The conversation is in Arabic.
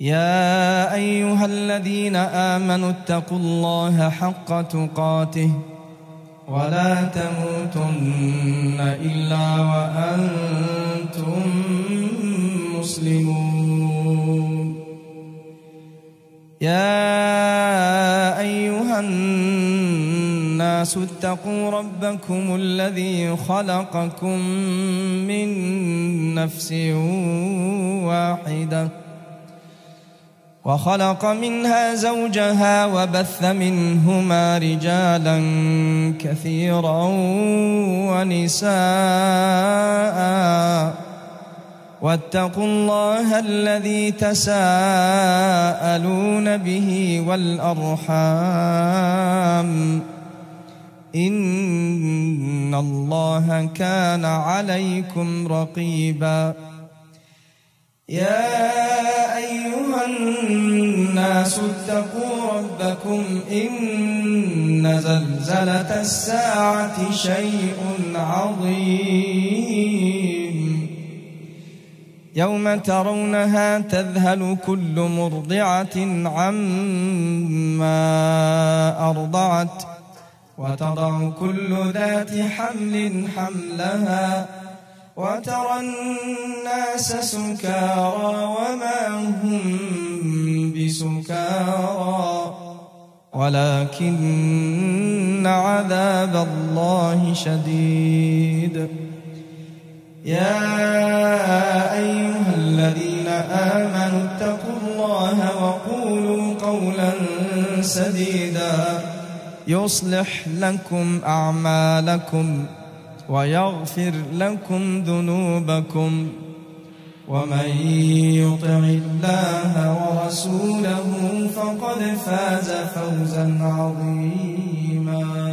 يا أيها الذين آمنوا اتقوا الله حق تقاته ولا تموتن إلا وأنتم مسلمون يا أيها الناس اتقوا ربكم الذي خلقكم من نفس واحدة وخلق منها زوجها وبث منهما رجالا كثيرا ونساء واتقوا الله الذي تساءلون به والأرحام إن الله كان عليكم رقيبا يا أيها الناس اتقوا ربكم إن زلزلة الساعة شيء عظيم يوم ترونها تذهل كل مرضعة عما أرضعت وتضع كل ذات حمل حملها وترى الناس سكارى وما هم بسكارى ولكن عذاب الله شديد يا أيها الذين آمنوا اتقوا الله وقولوا قولا سديدا يصلح لكم أعمالكم ويغفر لكم ذنوبكم ومن يطع الله ورسوله فقد فاز فوزا عظيما.